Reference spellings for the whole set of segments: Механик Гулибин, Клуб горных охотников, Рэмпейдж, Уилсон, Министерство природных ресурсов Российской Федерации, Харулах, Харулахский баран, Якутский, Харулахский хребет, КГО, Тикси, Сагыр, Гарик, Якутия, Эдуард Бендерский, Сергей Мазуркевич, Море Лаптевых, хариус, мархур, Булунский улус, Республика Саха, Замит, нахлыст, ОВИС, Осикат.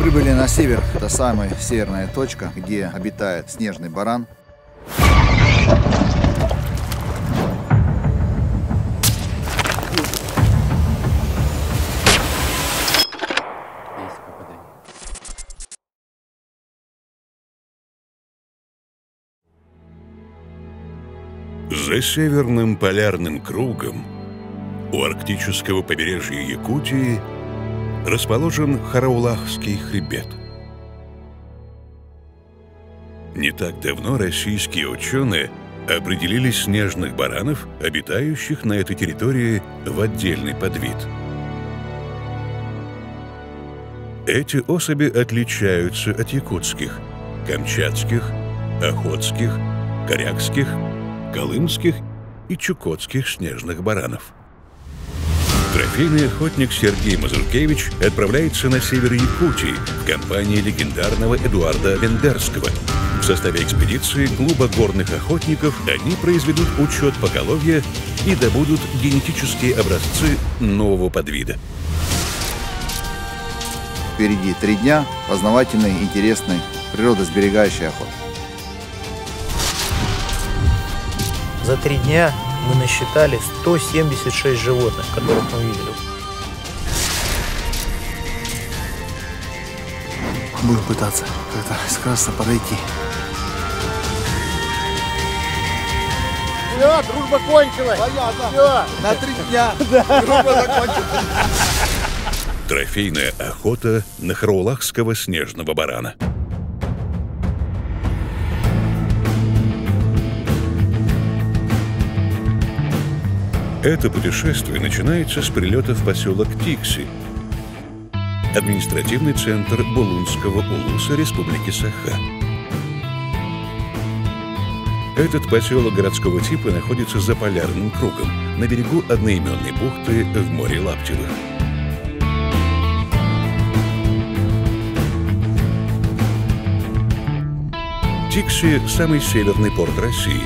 прибыли на север. Это самая северная точка, где обитает снежный баран. За северным полярным кругом у арктического побережья Якутии расположен Харулахский хребет. Не так давно российские ученые определили снежных баранов, обитающих на этой территории, в отдельный подвид. Эти особи отличаются от якутских, камчатских, охотских, корякских, колымских и чукотских снежных баранов. Трофейный охотник Сергей Мазуркевич отправляется на север Якутии в компании легендарного Эдуарда Бендерского. В составе экспедиции Клуба горных охотников они произведут учет поголовья и добудут генетические образцы нового подвида. Впереди 3 дня познавательной, интересной, природосберегающей охоты. За 3 дня мы насчитали 176 животных, которых мы видели. Будем пытаться как-то скрасно подойти. Все, дружба кончилась. Понятно. Все, на 3 дня дружба закончилась. Трофейная охота на харулахского снежного барана. Это путешествие начинается с прилета в поселок Тикси, административный центр Булунского улуса Республики Саха. Этот поселок городского типа находится за полярным кругом, на берегу одноименной бухты в море Лаптевых. Тикси – самый северный порт России.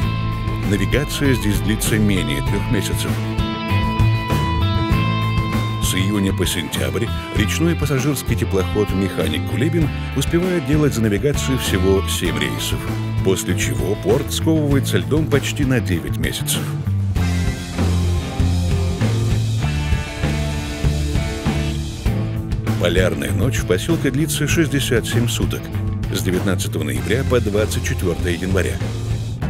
Навигация здесь длится менее 3 месяцев. С июня по сентябрь речной пассажирский теплоход «Механик Гулибин» успевает делать за навигацию всего 7 рейсов, после чего порт сковывается льдом почти на 9 месяцев. Полярная ночь в поселке длится 67 суток, с 19 ноября по 24 января.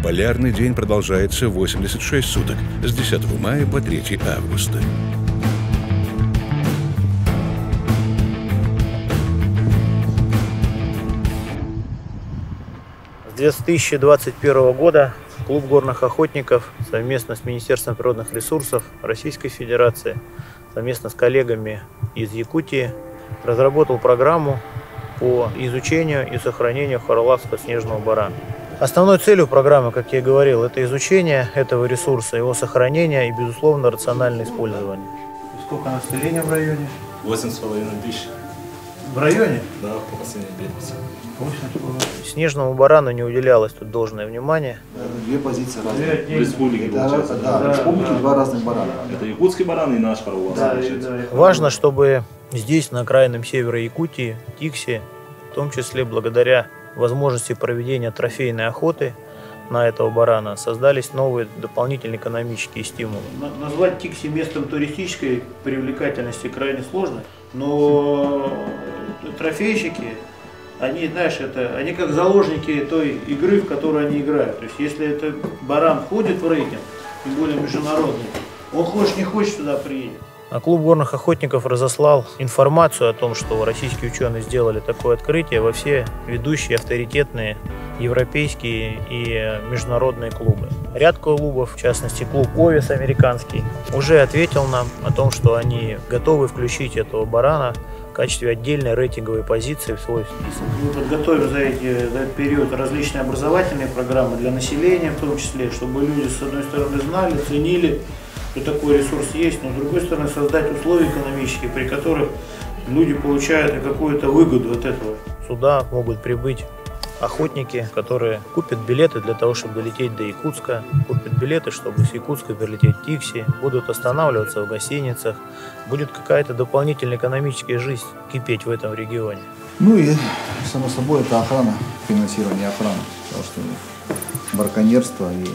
Полярный день продолжается 86 суток, с 10 мая по 3 августа. С 2021 года Клуб горных охотников совместно с Министерством природных ресурсов Российской Федерации, совместно с коллегами из Якутии, разработал программу по изучению и сохранению харулахского снежного барана. Основной целью программы, как я и говорил, это изучение этого ресурса, его сохранение и, безусловно, рациональное использование. Сколько населения в районе? 8,5 тысяч. В районе? Да, по последней пятнице. Снежному барану не уделялось тут должное внимание. 2 позиции разные. В республике, да, в республике 2 разных барана. Это якутский баран и наш харулахский. Да, важно, чтобы здесь, на окраинном севере Якутии, Тикси, в том числе благодаря возможности проведения трофейной охоты на этого барана, создались новые дополнительные экономические стимулы. Назвать Тикси местом туристической привлекательности крайне сложно, но трофейщики, они, знаешь, они как заложники той игры, в которую они играют. То есть если этот баран входит в рейтинг, тем более международный, он хочет не хочет туда приедет. А Клуб горных охотников разослал информацию о том, что российские ученые сделали такое открытие, во все ведущие авторитетные европейские и международные клубы. Ряд клубов, в частности клуб ОВИС американский, уже ответил нам о том, что они готовы включить этого барана в качестве отдельной рейтинговой позиции в свой список. Мы подготовим за этот период различные образовательные программы для населения, в том числе, чтобы люди, с одной стороны, знали, ценили, что такой ресурс есть, но с другой стороны создать условия экономические, при которых люди получают какую-то выгоду от этого. Сюда могут прибыть охотники, которые купят билеты для того, чтобы долететь до Якутска, купят билеты, чтобы с Якутска перелететь в Тикси, будут останавливаться в гостиницах, будет какая-то дополнительная экономическая жизнь кипеть в этом регионе. Ну и, само собой, это охрана, финансирование охраны, потому что браконьерство и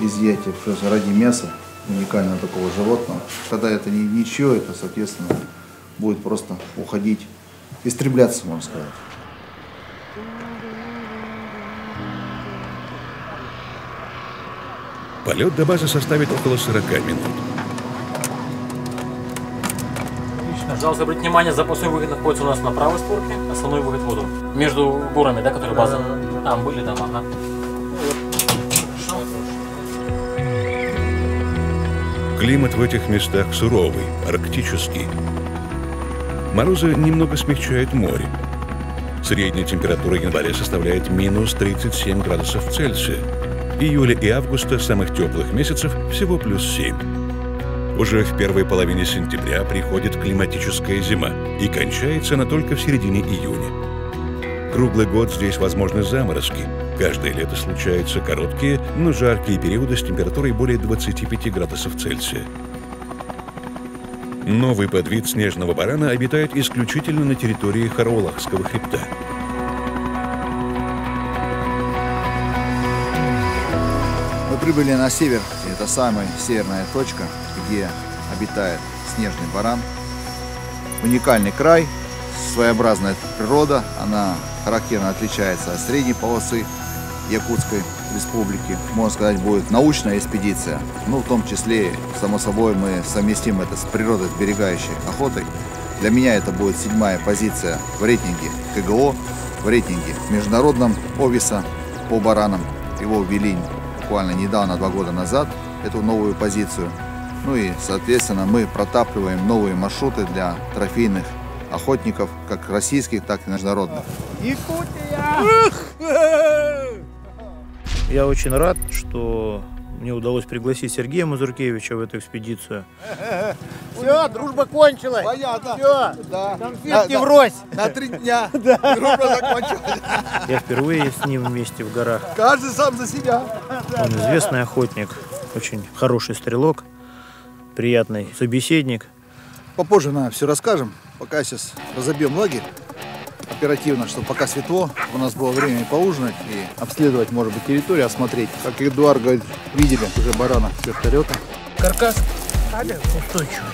изъятие ради мяса уникального такого животного, когда это ничего, это, соответственно, будет просто уходить, истребляться, можно сказать. Полет до базы составит около 40 минут. Отлично. Пожалуйста, обратите внимание, запасной выход находится у нас на правой створке, основной выход в воду. Между горами, да, которые база там были, там, ага. Климат в этих местах суровый, арктический. Морозы немного смягчают море. Средняя температура января составляет минус 37 градусов Цельсия. Июля и августа, самых теплых месяцев, всего плюс 7. Уже в первой половине сентября приходит климатическая зима, и кончается она только в середине июня. Круглый год здесь возможны заморозки. Каждое лето случаются короткие, но жаркие периоды с температурой более 25 градусов Цельсия. Новый подвид снежного барана обитает исключительно на территории Харулахского хребта. Мы прибыли на север. Это самая северная точка, где обитает снежный баран. Уникальный край, своеобразная природа. Она характерно отличается от средней полосы Якутской республики. Можно сказать, будет научная экспедиция. Ну, в том числе, само собой, мы совместим это с природосберегающей охотой. Для меня это будет 7-я позиция в рейтинге КГО, в рейтинге международном ОВИСа по баранам. Его ввели буквально недавно, 2 года назад, эту новую позицию. Ну и, соответственно, мы протапливаем новые маршруты для трофейных охотников, как российских, так и международных. Якутия! Я очень рад, что мне удалось пригласить Сергея Мазуркевича в эту экспедицию. Все, дружба кончилась. Понятно. Все, да. Конфетки врозь. На 3 дня дружба закончилась. Я впервые с ним вместе в горах. Каждый сам за себя. Он известный охотник, очень хороший стрелок, приятный собеседник. Попозже нам все расскажем. Пока сейчас разобьем лагерь оперативно, чтобы пока светло, у нас было время поужинать и обследовать, может быть, территорию, осмотреть. Как Эдуард говорит, видели уже барана с вертолета. Каркас устойчивый.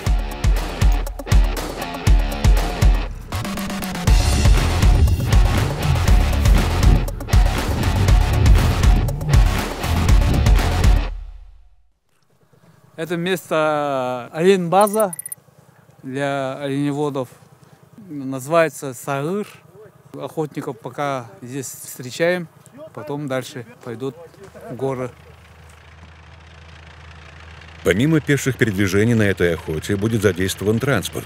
Это место оленбаза для оленеводов. Называется Сагыр. Охотников пока здесь встречаем, потом дальше пойдут горы. Помимо пеших передвижений на этой охоте будет задействован транспорт.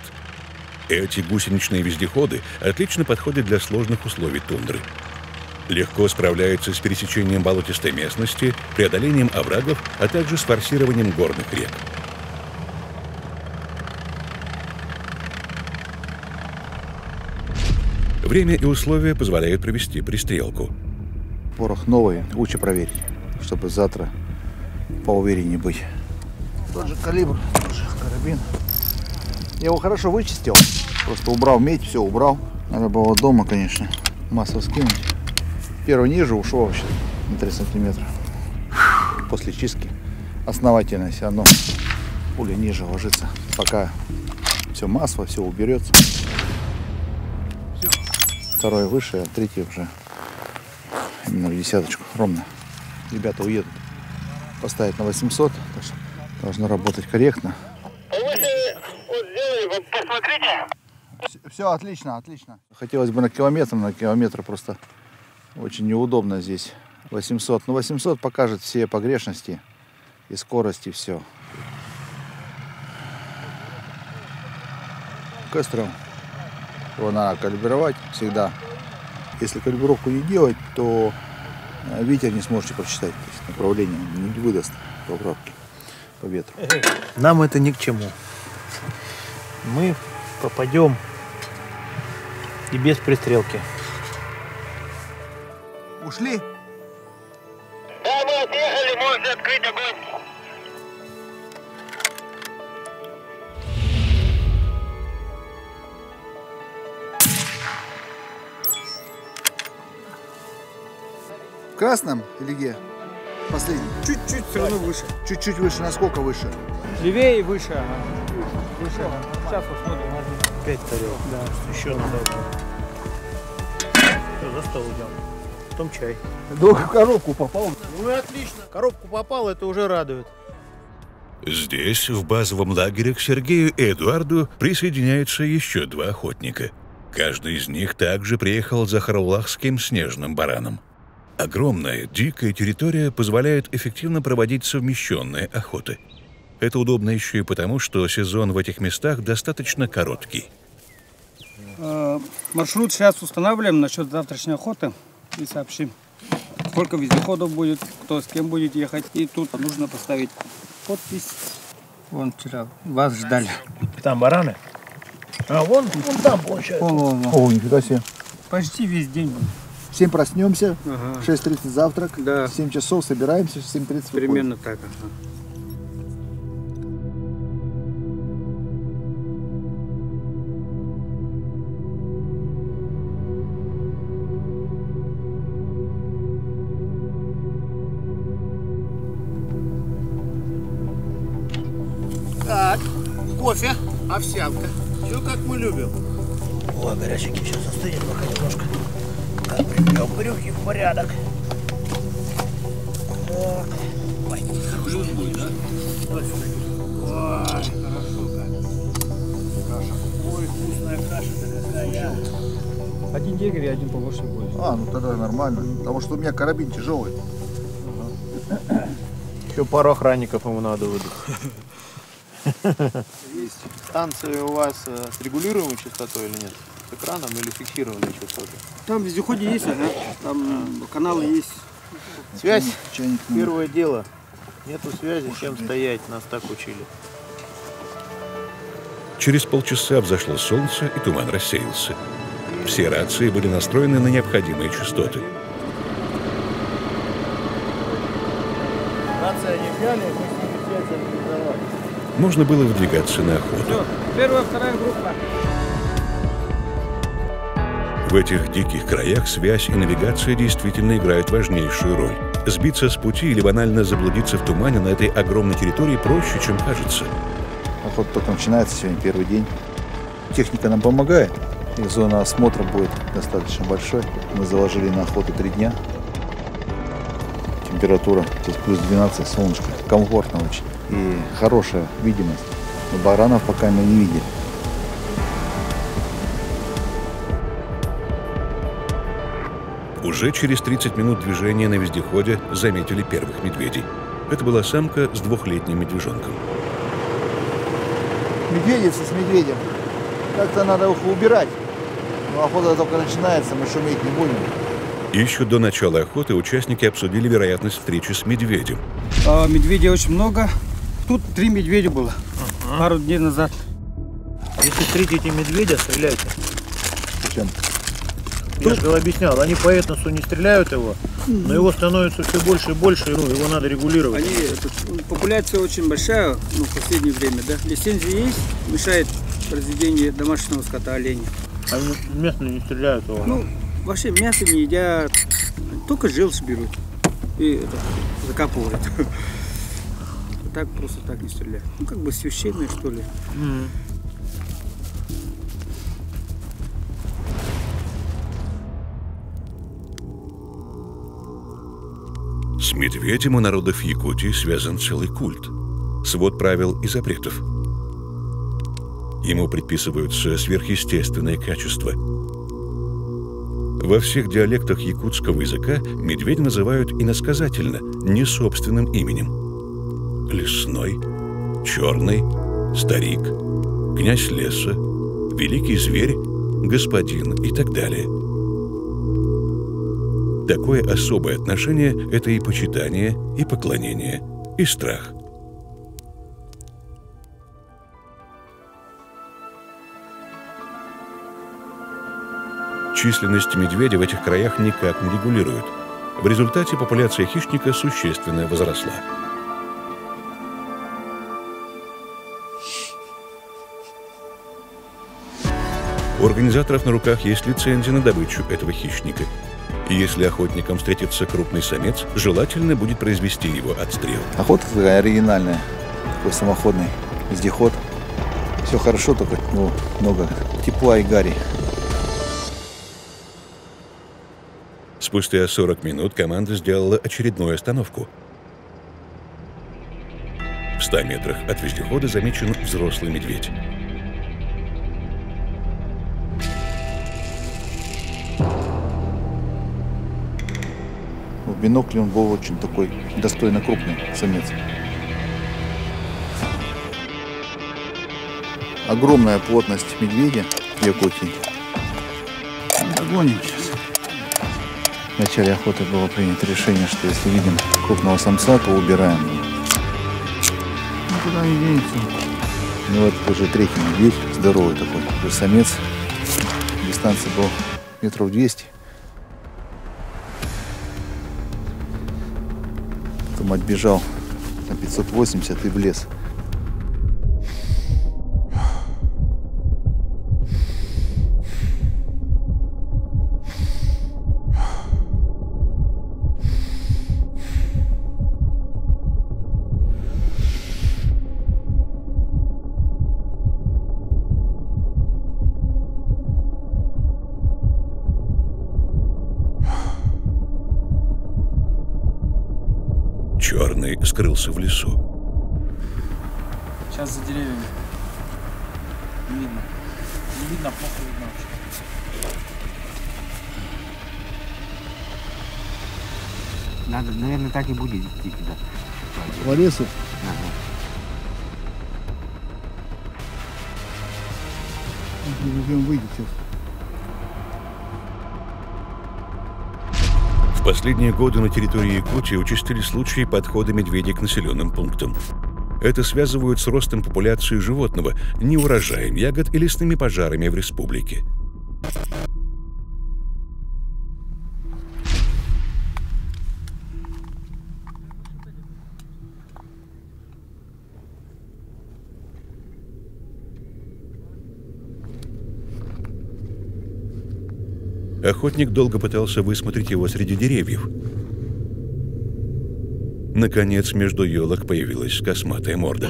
Эти гусеничные вездеходы отлично подходят для сложных условий тундры. Легко справляются с пересечением болотистой местности, преодолением оврагов, а также с форсированием горных рек. Время и условия позволяют провести пристрелку. Порох новый, лучше проверить, чтобы завтра поувереннее быть. Тот же калибр, тот же карабин. Я его хорошо вычистил, просто убрал медь, все убрал. Надо было дома, конечно, массу скинуть. Первый ниже ушел вообще на 3 сантиметра. После чистки основательно все равно пуля ниже ложится, пока все масло, все уберется. 2-й выше, а 3-й уже именно в 10-очку, ровно. Ребята уедут, поставят на 800, так что должно работать корректно. Посмотрите. Все отлично, отлично. Хотелось бы на километр просто очень неудобно здесь. 800, но 800 покажет все погрешности и скорости, все. Костром. Его надо калибровать всегда. Если калибровку не делать, то ветер не сможете прочитать. То есть направление не выдаст поправки по ветру. Нам это ни к чему. Мы попадем и без пристрелки. Ушли? Да, мы отъехали, можно открыть огонь. В красном или где? Последний. Чуть-чуть все равно выше. Чуть-чуть выше. Насколько выше? Левее и выше. Выше. Сейчас посмотрим. 5 тарелок. Да. Еще надо. Все, за стол взял. Потом чай. Да, коробку попал. Ну и отлично. Коробку попал, это уже радует. Здесь, в базовом лагере, к Сергею и Эдуарду присоединяются еще 2 охотника. Каждый из них также приехал за харулахским снежным бараном. Огромная, дикая территория позволяет эффективно проводить совмещенные охоты. Это удобно еще и потому, что сезон в этих местах достаточно короткий. Маршрут сейчас устанавливаем насчет завтрашней охоты и сообщим, сколько вездеходов будет, кто с кем будет ехать. И тут нужно поставить подпись. Вон вчера вас ждали. Там бараны? А вон там получается. О, нифига себе. Почти весь день. В 7 проснемся, ага. 6:30 завтрак, да. В 7 часов собираемся, в 7:30 примерно так. Так, кофе, овсянка, все как мы любим. О, горяченький, сейчас остынет пока немножко. Привел брюхи в порядок. Так. Ой, хорошо будет, да? Ой, хорошо как. Каша. Ой, вкусная каша-то какая. Один егерь и один помощник будет. А, ну тогда нормально. Потому что у меня карабин тяжелый. Ага. Еще пару охранников ему надо выдать. Есть. Станция у вас с регулируемой частотой или нет? С экраном или фиксированной частоты? Там вездеходе есть, ага. Там каналы есть. Связь первое дело. Нету связи, чем стоять, нас так учили. Через полчаса взошло солнце, и туман рассеялся. Все рации были настроены на необходимые частоты. Рация не взяли, мы с ними связь организовали. Можно было выдвигаться на охоту. Все, 1-я, 2-я группа. В этих диких краях связь и навигация действительно играют важнейшую роль. Сбиться с пути или банально заблудиться в тумане на этой огромной территории проще, чем кажется. Охота только начинается, сегодня первый день. Техника нам помогает, и зона осмотра будет достаточно большой. Мы заложили на охоту 3 дня. Температура здесь плюс 12, солнышко. Комфортно очень. И хорошая видимость. Но баранов пока мы не видели. Уже через 30 минут движения на вездеходе заметили первых медведей. Это была самка с 2-летним медвежонком. Медведица с медведем. Как-то надо их убирать. Но охота только начинается, мы шуметь не будем. Еще до начала охоты участники обсудили вероятность встречи с медведем. Медведей очень много. Тут 3 медведя было. Ага. Пару дней назад. Если встретите медведя, стреляйте. Зачем? Я же объяснял, они по этносу не стреляют его, но его становится все больше и больше, ну, его надо регулировать. Они, популяция очень большая, ну, в последнее время, да. Лицензия есть, мешает разведение домашнего скота, оленя. Они местные не стреляют его? Ну, вообще мясо не едят, только желчь берут и это, закапывают. Так просто так не стреляют. Ну, как бы священные, что ли. С медведем у народов Якутии связан целый культ, свод правил и запретов. Ему предписываются сверхъестественные качества. Во всех диалектах якутского языка медведя называют иносказательно, не собственным именем. Лесной, черный, старик, князь леса, великий зверь, господин и так далее. Такое особое отношение – это и почитание, и поклонение, и страх. Численность медведя в этих краях никак не регулируют. В результате популяция хищника существенно возросла. У организаторов на руках есть лицензия на добычу этого хищника. И если охотникам встретится крупный самец, желательно будет произвести его отстрел. Охота такая оригинальная, такой самоходный вездеход. Все хорошо, только много тепла и гари. Спустя 40 минут команда сделала очередную остановку. В 100 метрах от вездехода замечен взрослый медведь. В бинокле он был очень такой достойно крупный самец. Огромная плотность медведя в Якутии. Догоним сейчас. В начале охоты было принято решение, что если видим крупного самца, то убираем его. Ну, куда не денется? Ну, вот уже третий медведь, здоровый такой, уже самец. Дистанция была метров 200. Потом отбежал на 580 и влез. Черный скрылся в лесу. Сейчас за деревьями. Не видно. Не видно, плохо видно вообще. Надо, наверное, так и будет идти туда. По лесу? Ага. Выйдет сейчас. В последние годы на территории Якутии участились случаи подхода медведей к населенным пунктам. Это связывают с ростом популяции животного, неурожаем ягод и лесными пожарами в республике. Охотник долго пытался высмотреть его среди деревьев. Наконец, между елок появилась косматая морда.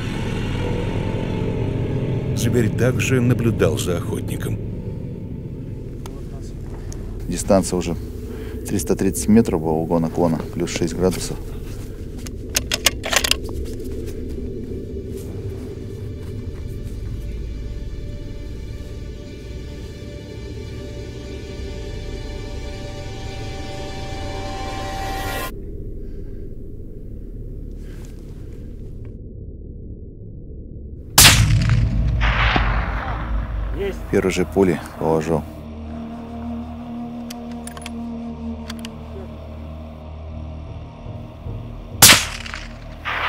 Зверь также наблюдал за охотником. Дистанция уже 330 метров была, угол наклона, плюс 6 градусов. Первой же пули положил.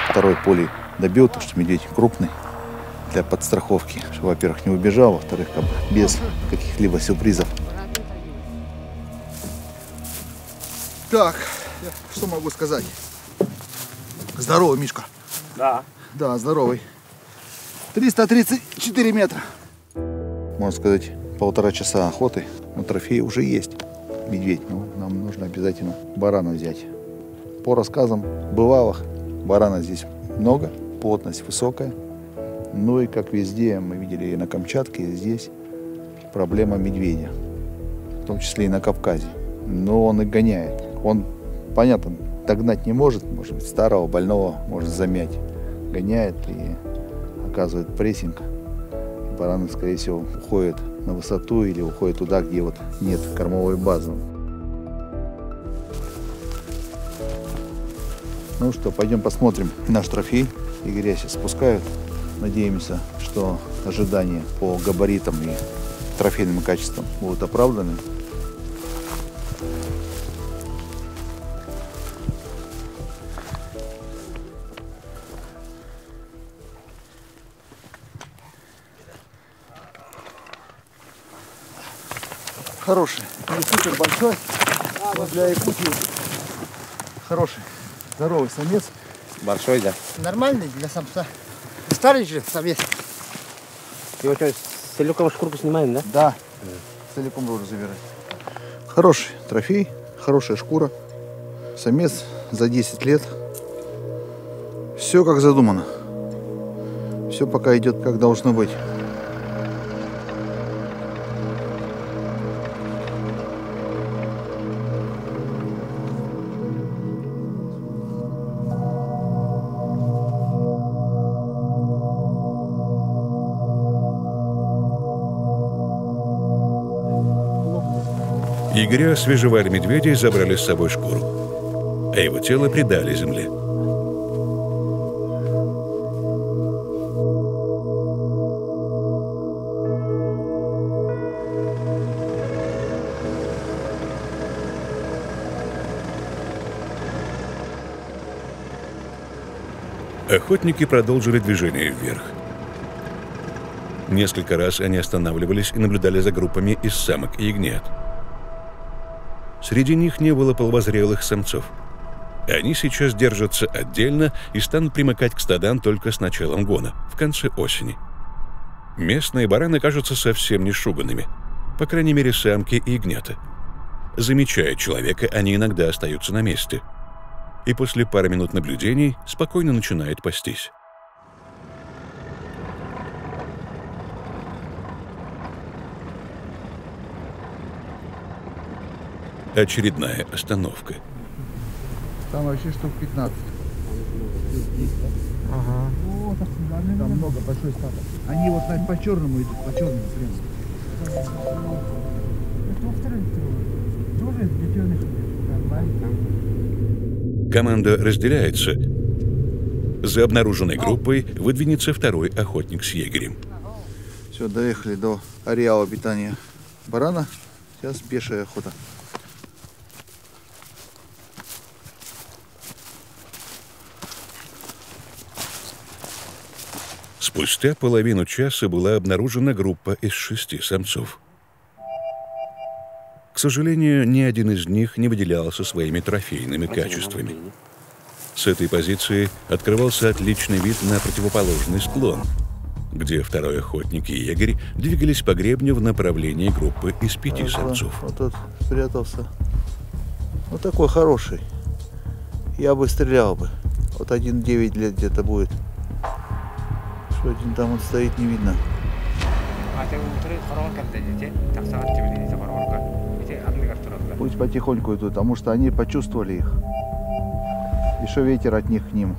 Второй пулей добил, потому что медведь крупный, для подстраховки, чтобы, во-первых, не убежал, во-вторых, как бы без каких-либо сюрпризов. Так, что могу сказать? Здоровый, Мишка. Да. Да, здоровый. 334 метра. Можно сказать, 1,5 часа охоты, но трофей уже есть. Медведь, нам нужно обязательно барана взять. По рассказам бывалых, барана здесь много, плотность высокая. Ну и как везде, мы видели и на Камчатке, и здесь, проблема медведя. В том числе и на Кавказе. Но он и гоняет. Он, понятно, догнать не может, может быть, старого, больного может замять. Гоняет и оказывает прессинг. Бараны, скорее всего, уходят на высоту или уходят туда, где вот нет кормовой базы. Ну что, пойдем посмотрим наш трофей. Игоря сейчас спускают. Надеемся, что ожидания по габаритам и трофейным качествам будут оправданы. Хороший, не супер большой, но для Якутии Хороший, здоровый самец. Большой, да? Нормальный для самца. Старый же самец. Его что, целиком шкурку снимаем, да? Да. Целиком его забирать. Хороший трофей, хорошая шкура. Самец за 10 лет. Все как задумано. Все пока идет как должно быть. Игоря освежевали медведя и забрали с собой шкуру, а его тело предали земле. Охотники продолжили движение вверх. Несколько раз они останавливались и наблюдали за группами из самок и ягнят. Среди них не было половозрелых самцов. Они сейчас держатся отдельно и станут примыкать к стадам только с началом гона, в конце осени. Местные бараны кажутся совсем не шуганными, по крайней мере самки и ягнята. Замечая человека, они иногда остаются на месте. И после пары минут наблюдений спокойно начинают пастись. Очередная остановка. Там вообще штук 15. Ага. О, там много, большой статус. Они вот по черному идут, по черному прямо. Команда разделяется. За обнаруженной группой выдвинется второй охотник с егерем. Все, доехали до ареала обитания барана. Сейчас пешая охота. Спустя половину часа была обнаружена группа из 6 самцов. К сожалению, ни один из них не выделялся своими трофейными качествами. С этой позиции открывался отличный вид на противоположный склон, где второй охотник и егерь двигались по гребню в направлении группы из 5 самцов. Вот тут спрятался. Вот такой хороший. Я бы стрелял бы. Вот 1-9 лет где-то будет. Что один там вот стоит, не видно. Пусть потихоньку идут, потому что они почувствовали их. Еще ветер от них к ним.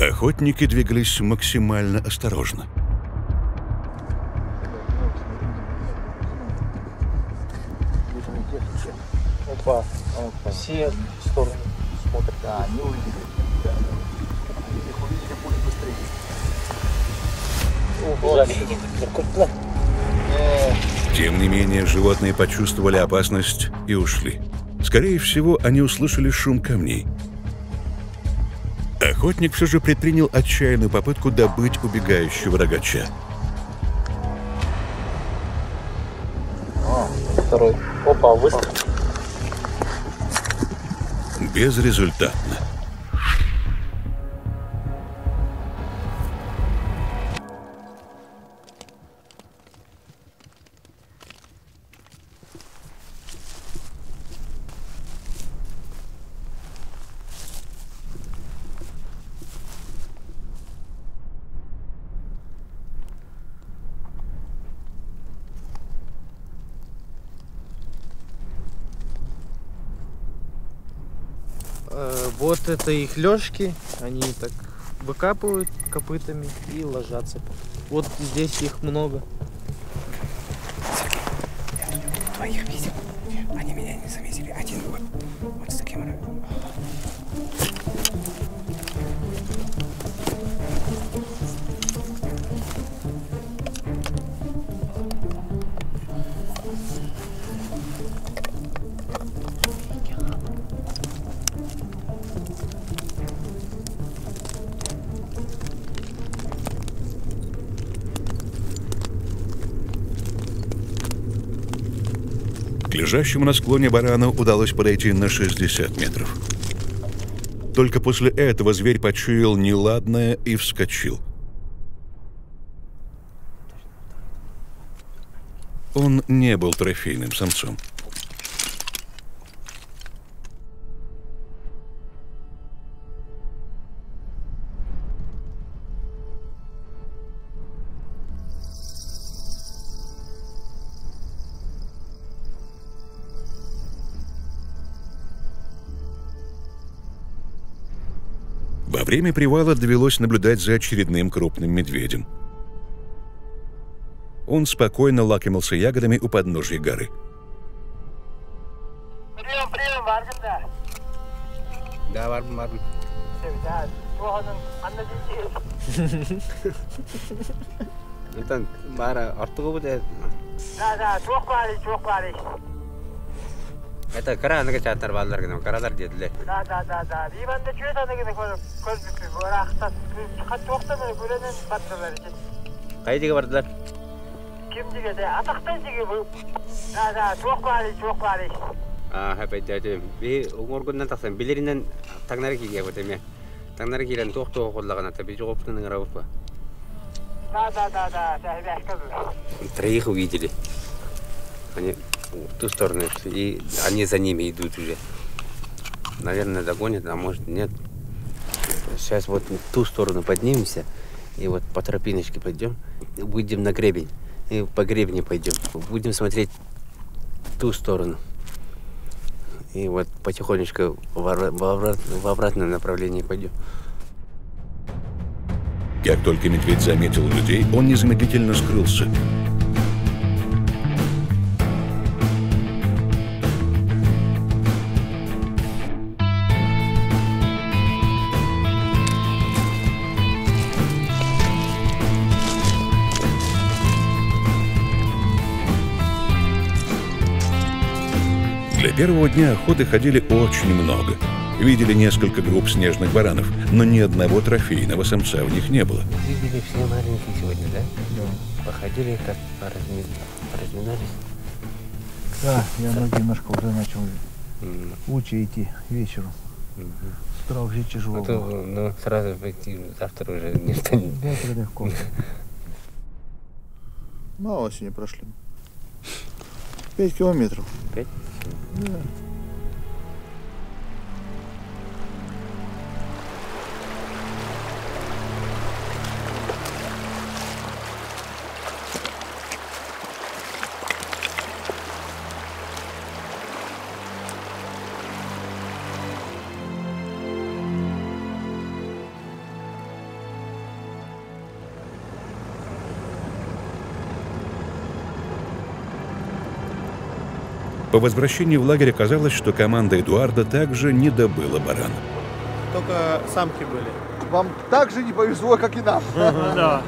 Охотники двигались максимально осторожно. Опа. Все стороны смотрят, да, они увидели. Их увидели, пули быстрее. Тем не менее, животные почувствовали опасность и ушли. Скорее всего, они услышали шум камней. Охотник все же предпринял отчаянную попытку добыть убегающего рогача. Второй. Опа, выстрел. Безрезультатно. Вот это их лёжки, они так выкапывают копытами и ложатся. Вот здесь их много. Сергей, я твоих видел. Они меня не заметили. Один вот с таким рогом. К лежащему на склоне барану удалось подойти на 60 метров. Только после этого зверь почуял неладное и вскочил. Он не был трофейным самцом. Во время привала довелось наблюдать за очередным крупным медведем. Он спокойно лакомился ягодами у подножья горы. Прием, прием, Варганда. Да, Варганда. Это кара, она говорит, оторвала, кара дардедле. Да. Иван, ты чего там говоришь? Козбики, горахта, хатухта, мы говорим, патрулярите. А иди говорят. Кем тебе да? А так ты тебе был. Да, чувак вали. А, хапетяти. Би, уморгун на таксам, билеринен, тагнарики я вот ими. Тагнарики лен тухту ходлагана, ты бежишь опытно на гравпа. Да, я сказал. Троих увидели. Они. В ту сторону, и они за ними идут уже. Наверное, догонят, а может нет. Сейчас вот в ту сторону поднимемся, и вот по тропиночке пойдем, выйдем на гребень, и по гребне пойдем. Будем смотреть в ту сторону. И вот потихонечку в обратном направлении пойдем. Как только медведь заметил людей, он незамедлительно скрылся. Первого дня охоты ходили очень много. Видели несколько групп снежных баранов, но ни одного трофейного самца в них не было. Видели все маленькие сегодня, да? Да. Походили как поразминались. Да, я ноги немножко уже начал лучше идти вечером. С утра уже тяжело. А то, ну, сразу пойти завтра уже не станет. Завтра легко. Мало осенью прошли. 5 километров. 5? Да. По возвращении в лагерь оказалось, что команда Эдуарда также не добыла барана. Только самки были. Вам так же не повезло, как и нам. Да.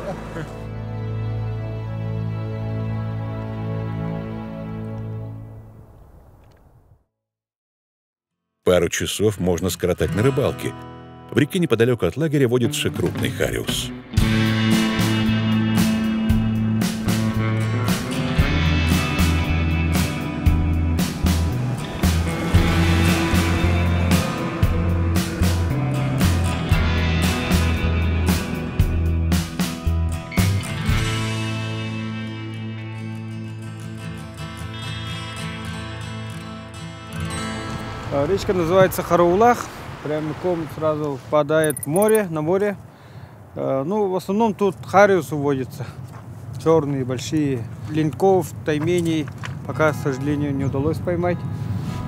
Пару часов можно скоротать на рыбалке. В реке неподалеку от лагеря водится крупный хариус. Речка называется Харулах, прямиком сразу впадает в море, на море. Ну, в основном тут хариус уводится, черные, большие. Линьков, тайменей пока, к сожалению, не удалось поймать,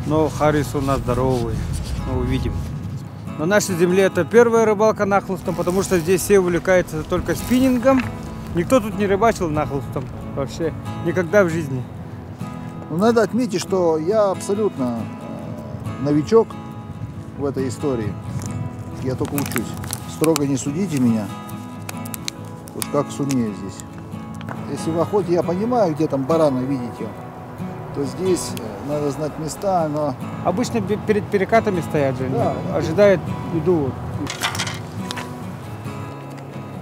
но хариус у нас здоровый, мы увидим. На нашей земле это первая рыбалка нахлыстом, потому что здесь все увлекаются только спиннингом. Никто тут не рыбачил нахлыстом вообще, никогда в жизни. Надо отметить, что я абсолютно... новичок в этой истории, я только учусь. Строго не судите меня, вот как сумею здесь. Если в охоте я понимаю, где там барана, видите, то здесь надо знать места, но... Обычно перед перекатами стоят же, да, ожидают еду.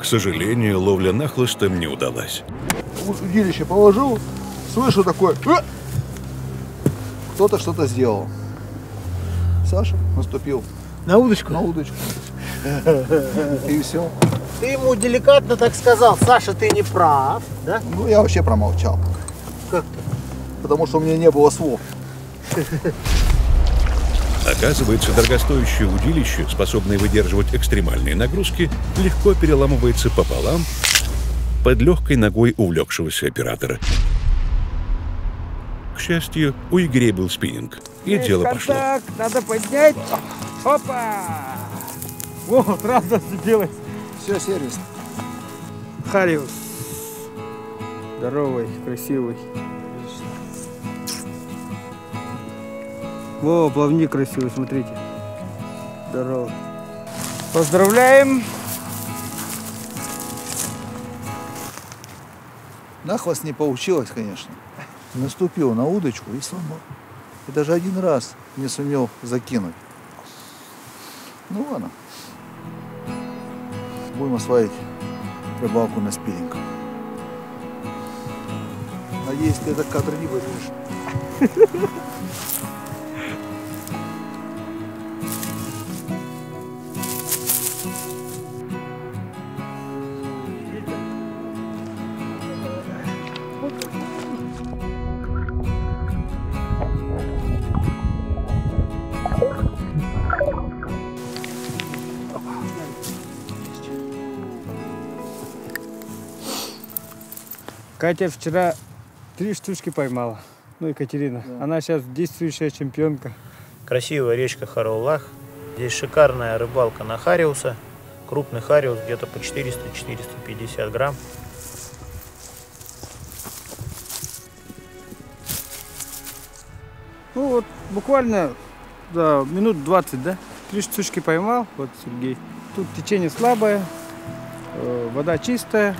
К сожалению, ловля нахлыстом не удалась. Вот удилище положил, слышу такое... кто-то что-то сделал. Саша наступил на удочку. На удочку. И все. Ты ему деликатно так сказал: Саша, ты не прав, да? Ну, я вообще промолчал. Как? Потому что у меня не было слов. Оказывается, дорогостоящее удилище, способное выдерживать экстремальные нагрузки, легко переламывается пополам под легкой ногой увлекшегося оператора. К счастью, у Игоря был спиннинг, и дело пошло. Так, надо поднять. Опа! Вот, раз зацепилось. Все, сервис. Хариус. Здоровый, красивый. Во, плавник красивый, смотрите. Здорово. Поздравляем. Нахвост не получилось, конечно. Наступил на удочку и сломал. И даже один раз не сумел закинуть. Ну ладно. Будем осваивать рыбалку на спиннинг. Надеюсь, ты этот кадр не возьмешь. Катя вчера 3 штучки поймала, ну, Екатерина. Да. Она сейчас действующая чемпионка. Красивая речка Харулах. Здесь шикарная рыбалка на хариуса. Крупный хариус, где-то по 400-450 грамм. Ну вот, буквально да, минут 20, да? 3 штучки поймал, вот Сергей. Тут течение слабое, вода чистая.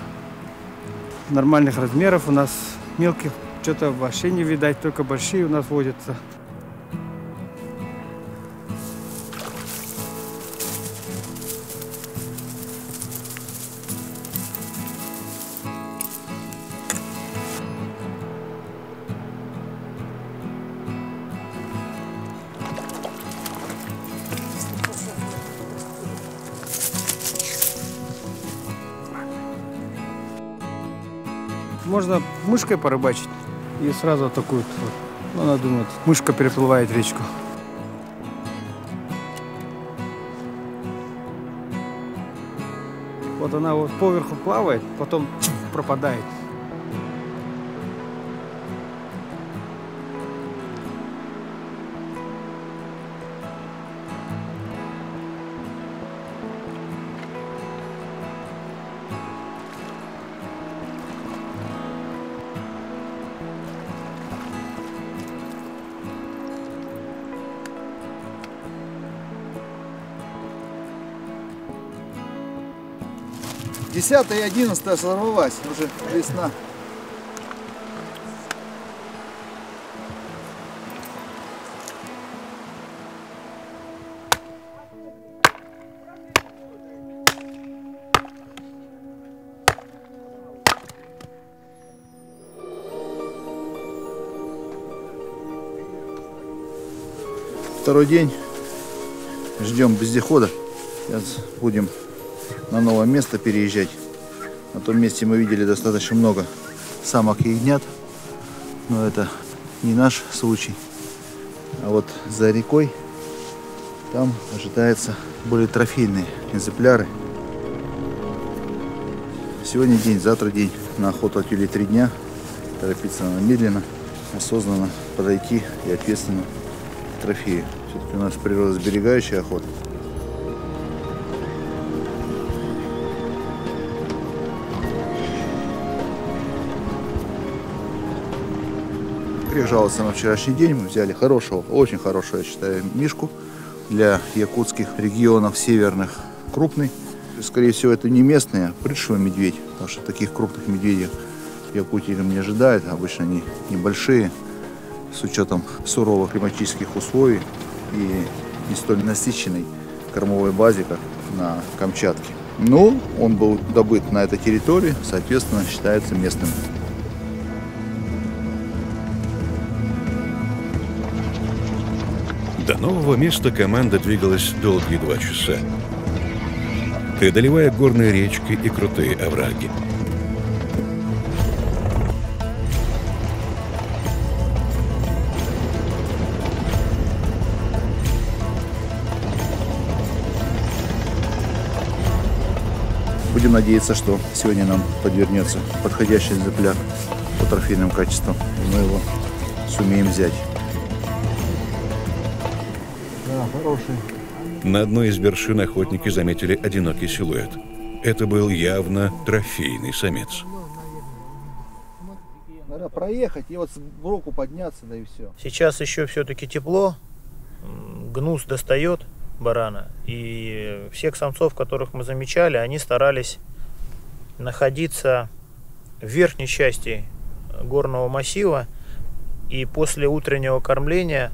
Нормальных размеров у нас, мелких что-то вообще не видать, только большие у нас водятся. Можно мышкой порыбачить и сразу атакуют. Вот. Она думает, мышка переплывает речку. Вот она вот поверху плавает, потом пропадает. Десятая и 11 сорвалась, уже весна. Второй день ждем вездехода. Сейчас будем на новое место переезжать. На том месте мы видели достаточно много самок и ягнят, но это не наш случай. А вот за рекой там ожидаются более трофейные экземпляры. Сегодня день, завтра день. На охоту отвели 3 дня. Торопиться надо медленно, осознанно подойти и ответственно к трофею. Все-таки у нас природосберегающая охота. Жаловаться на вчерашний день. Мы взяли хорошего, очень хорошего, я считаю, мишку. Для якутских регионов северных крупный. Скорее всего, это не местный, а прыжевый медведь. Потому что таких крупных медведей в Якутии не ожидают. Обычно они небольшие, с учетом суровых климатических условий и не столь насыщенной кормовой базе, как на Камчатке. Но он был добыт на этой территории, соответственно, считается местным. До нового места команда двигалась долгие 2 часа, преодолевая горные речки и крутые овраги. Будем надеяться, что сегодня нам подвернется подходящий экземпляр по трофейным качествам. Мы его сумеем взять. Да, хороший. На одной из вершин охотники заметили одинокий силуэт. Это был явно трофейный самец. Надо проехать и вот в руку подняться, да и все. Сейчас еще все-таки тепло, гнус достает барана. И всех самцов, которых мы замечали, они старались находиться в верхней части горного массива и после утреннего кормления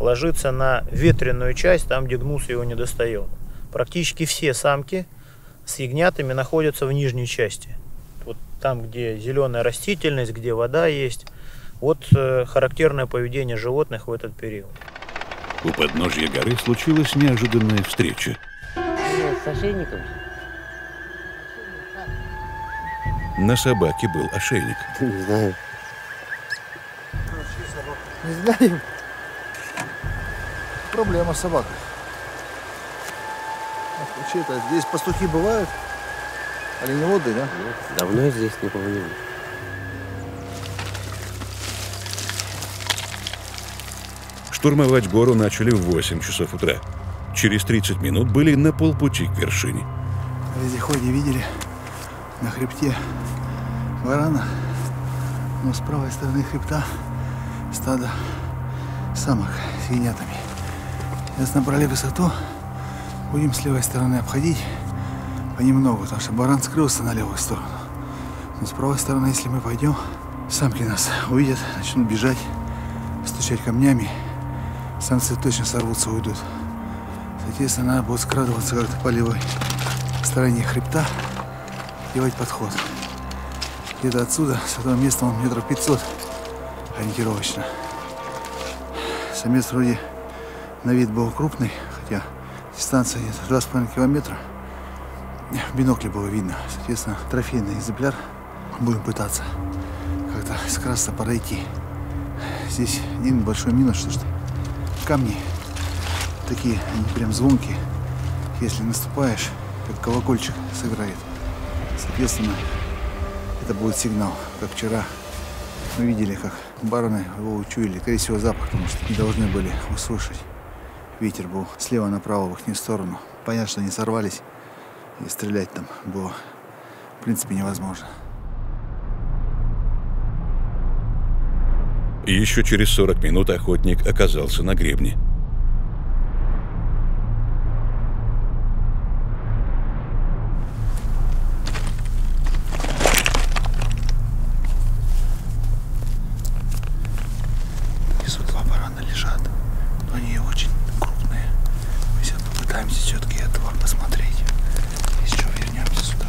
ложиться на ветреную часть, там, где гнус его не достает. Практически все самки с ягнятами находятся в нижней части. Вот там, где зеленая растительность, где вода есть. Вот характерное поведение животных в этот период. У подножья горы случилась неожиданная встреча. С ошейником. На собаке был ошейник. Не знаю. Не знаем. Проблема с собакой. Вообще-то здесь пастухи бывают? Оленеводы, да? Давно здесь не помню. Штурмовать гору начали в 8 часов утра. Через 30 минут были на полпути к вершине. В вездеходе видели на хребте барана, но с правой стороны хребта стадо самок с ягнятами. Сейчас набрали высоту, будем с левой стороны обходить понемногу, потому что баран скрылся на левую сторону. Но с правой стороны, если мы пойдем, самки нас увидят, начнут бежать, стучать камнями. Самцы точно сорвутся, уйдут. Соответственно, надо будет скрадываться как-то по левой стороне хребта, делать подход. Где-то отсюда, с этого места, он метров 500 ориентировочно. Самец вроде на вид был крупный, хотя дистанция где-то 2,5 километра. В бинокле было видно. Соответственно, трофейный экземпляр. Будем пытаться как-то скрасться, подойти. Здесь один большой минус, что камни такие, они прям звонкие. Если наступаешь, как колокольчик сыграет. Соответственно, это будет сигнал. Как вчера мы видели, как бараны его учуяли. Скорее всего, запах, потому что не должны были услышать. Ветер был слева направо в их сторону. Понятно, что они сорвались, и стрелять там было в принципе невозможно. И еще через 40 минут охотник оказался на гребне. Здесь вот 2 барана лежат, но они очень крупные. Мы сейчас попытаемся все-таки отвор посмотреть. Еще вернемся сюда.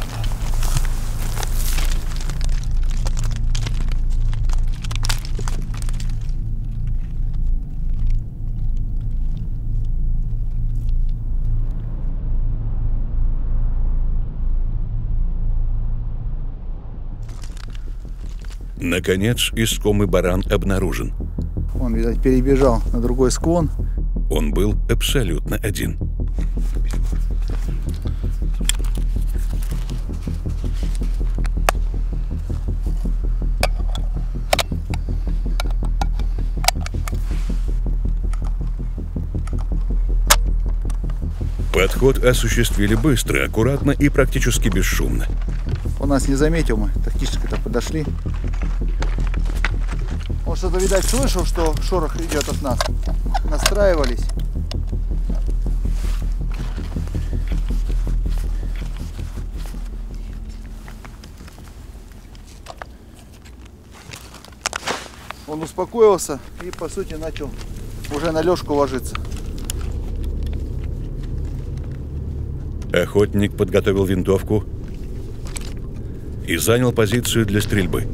Наконец, искомый баран обнаружен. Он, видать, перебежал на другой склон. Он был абсолютно один. Подход осуществили быстро, аккуратно и практически бесшумно. Он нас не заметил, мы тактически-то подошли. Он что-то, видать, слышал, что шорох идет от нас. Настраивались. Он успокоился и, по сути, начал уже на лёжку ложиться. Охотник подготовил винтовку и занял позицию для стрельбы.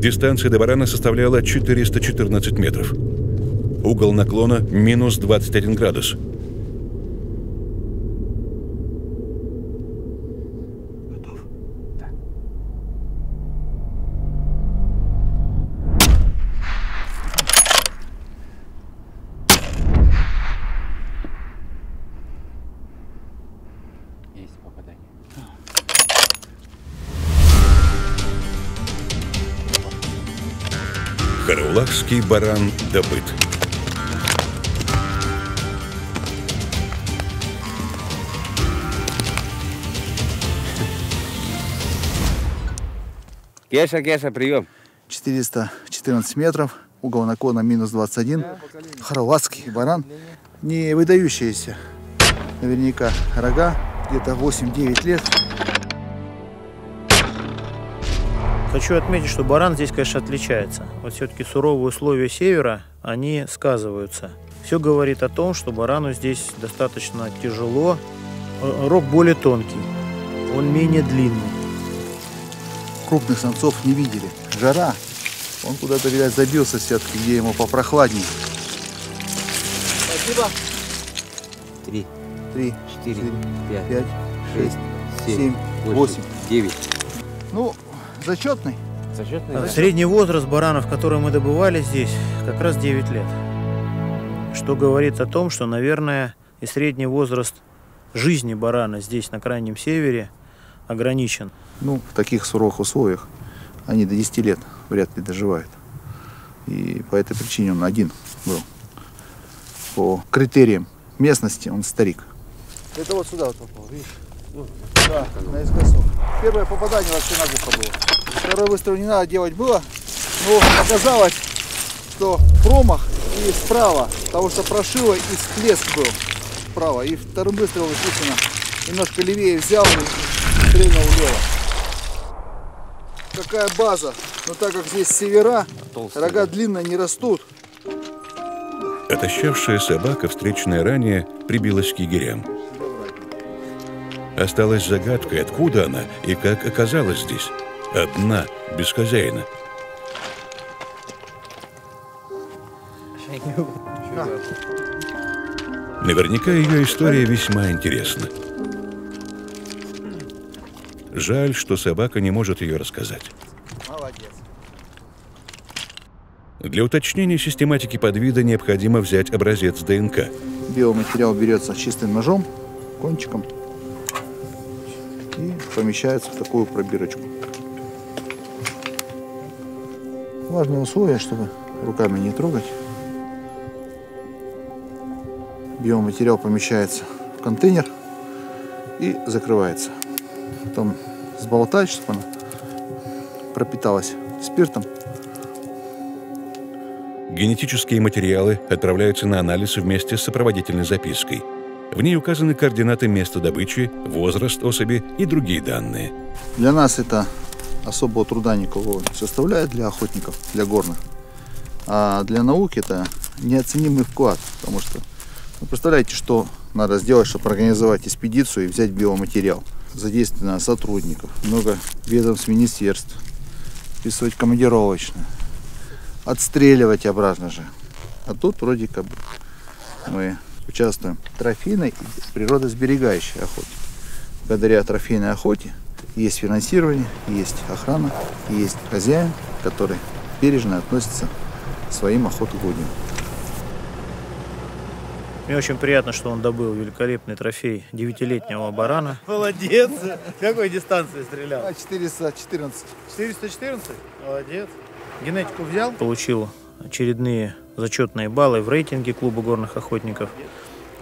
Дистанция до барана составляла 414 метров. Угол наклона минус 21 градус. Готов? Да. Есть попадание. Харулахский баран добыт. Кеша, Кеша, прием. 414 метров, угол наклона минус 21. Харулахский баран, не выдающиеся. Наверняка рога, где-то 8-9 лет. Хочу отметить, что баран здесь, конечно, отличается. Вот все-таки суровые условия севера, они сказываются. Все говорит о том, что барану здесь достаточно тяжело. Рог более тонкий, он менее длинный. Крупных самцов не видели. Жара. Он куда-то, видать, забился все-таки, где ему попрохладнее. Спасибо. 3, 4, 5, 6, 7, 8, 9. Ну, зачетный. Зачетный. Средний возраст баранов, которые мы добывали здесь, как раз 9 лет. Что говорит о том, что, наверное, и средний возраст жизни барана здесь, на Крайнем Севере, ограничен. Ну, в таких суровых условиях они до 10 лет вряд ли доживают. И по этой причине он один был. По критериям местности он старик. Это вот сюда вот попал, видишь? Да, наискосок. Первое попадание вообще на глухо было. Второй выстрел не надо делать было. Но оказалось, что промах и справа, потому что прошило и всплеск был справа. И вторым выстрелом естественно немножко левее взял и стрельнул влево. Какая база, но так как здесь севера, рога длинно не растут. Отощавшая собака, встреченная ранее, прибилась к егерям. Осталась загадкой, откуда она и как оказалась здесь. Одна, без хозяина. Наверняка ее история весьма интересна. Жаль, что собака не может ее рассказать. Молодец. Для уточнения систематики подвида необходимо взять образец ДНК. Биоматериал берется чистым ножом, кончиком и помещается в такую пробирочку. Важное условие, чтобы руками не трогать. Биоматериал помещается в контейнер и закрывается. Потом сболтать, чтобы она пропиталась спиртом. Генетические материалы отправляются на анализ вместе с сопроводительной запиской. В ней указаны координаты места добычи, возраст особи и другие данные. Для нас это особого труда никакого не составляет, для охотников, для горных. А для науки это неоценимый вклад, потому что вы представляете, что надо сделать, чтобы организовать экспедицию и взять биоматериал. Задействовано сотрудников, много ведомств, министерств, писать командировочно, отстреливать обратно же. А тут вроде как бы мы участвуем в трофейной и природосберегающей охоте. Благодаря трофейной охоте есть финансирование, есть охрана, есть хозяин, который бережно относится к своим охотугодиям. Мне очень приятно, что он добыл великолепный трофей 9-летнего барана. Молодец! Какой дистанции стрелял? 414. 414? Молодец. Генетику взял? Получил очередные зачетные баллы в рейтинге клуба горных охотников.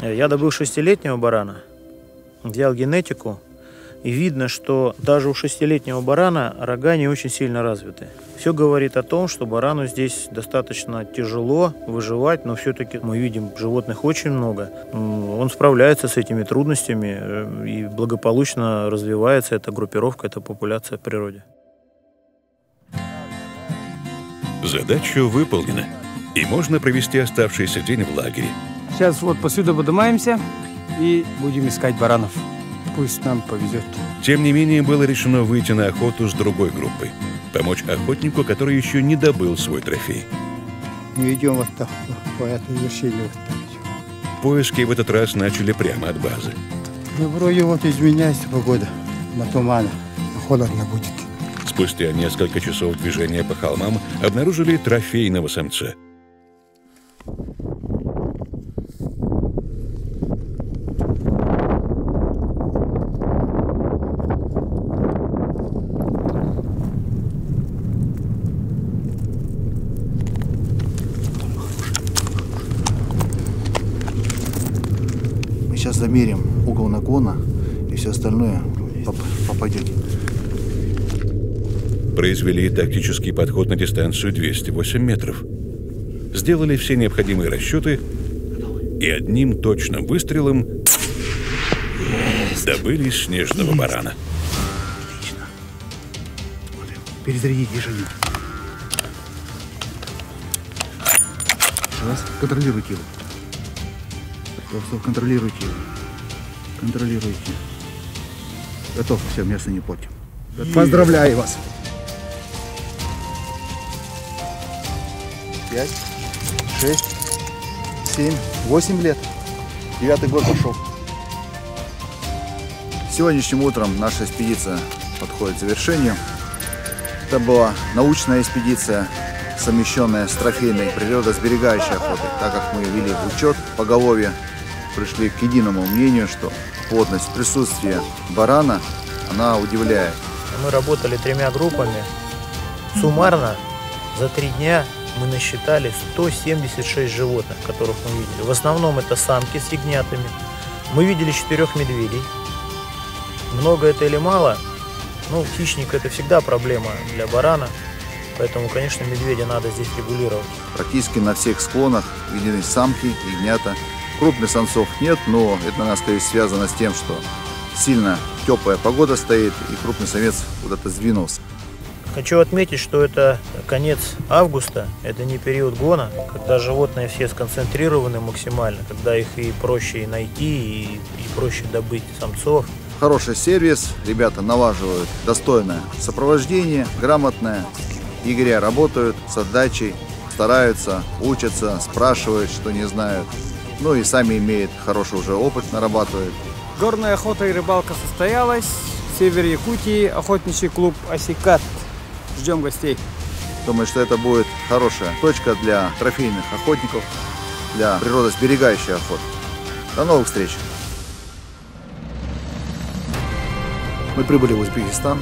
Я добыл 6-летнего барана, взял генетику, и видно, что даже у 6-летнего барана рога не очень сильно развиты. Все говорит о том, что барану здесь достаточно тяжело выживать, но все-таки мы видим, животных очень много. Он справляется с этими трудностями и благополучно развивается эта группировка, эта популяция в природе. Задача выполнена, и можно провести оставшийся день в лагере. Сейчас вот посюда поднимаемся и будем искать баранов. Пусть нам повезет. Тем не менее, было решено выйти на охоту с другой группой. помочь охотнику, который еще не добыл свой трофей. Мы идем вот так, по этому вершине вот так. Поиски в этот раз начали прямо от базы. Ну, вроде вот изменяется погода, на тумане, холодно будет. Спустя несколько часов движения по холмам обнаружили трофейного самца. Мы сейчас замерим угол наклона, и все остальное попадет. Произвели тактический подход на дистанцию 208 метров. Сделали все необходимые расчеты и одним точным выстрелом добыли снежного барана. Отлично. Перезарядить движение. Раз. Контролируйте его. Просто контролируйте его. Контролируйте. Готов. Все, мясо не портим. Поздравляю вас. 5, 6, 7, 8 лет. 9-й год пошел. Сегодняшним утром наша экспедиция подходит к завершению. Это была научная экспедиция, совмещенная с трофейной природосберегающей охотой. Так как мы вели в учет поголовья, пришли к единому мнению, что плотность присутствия барана, она удивляет. Мы работали 3 группами. Суммарно за 3 дня мы насчитали 176 животных, которых мы видели. В основном это самки с ягнятами. Мы видели 4 медведей. Много это или мало? Ну, хищник — это всегда проблема для барана. Поэтому, конечно, медведя надо здесь регулировать. Практически на всех склонах видны самки, ягнята. Крупных самцов нет, но это, наверное, скорее связано с тем, что сильно теплая погода стоит, и крупный самец куда-то сдвинулся. Хочу отметить, что это конец августа, это не период гона, когда животные все сконцентрированы максимально, когда их и проще найти, и проще добыть самцов. Хороший сервис, ребята налаживают достойное сопровождение, грамотное, егеря работают с отдачей, стараются, учатся, спрашивают, что не знают, ну и сами имеют хороший уже опыт, нарабатывают. Горная охота и рыбалка состоялась, север Якутии, охотничий клуб «Осикат». Ждем гостей. Думаю, что это будет хорошая точка для трофейных охотников, для природосберегающей охоты. До новых встреч! Мы прибыли в Узбекистан.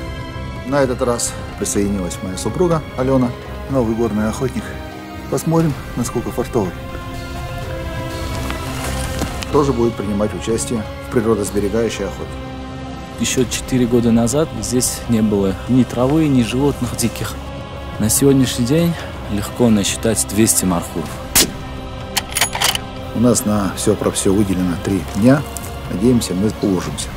На этот раз присоединилась моя супруга Алена, новый горный охотник. Посмотрим, насколько фартовый. Тоже будет принимать участие в природосберегающей охоте. Еще 4 года назад здесь не было ни травы, ни животных диких. На сегодняшний день легко насчитать 200 мархуров. У нас на все про все выделено 3 дня. Надеемся, мы уложимся.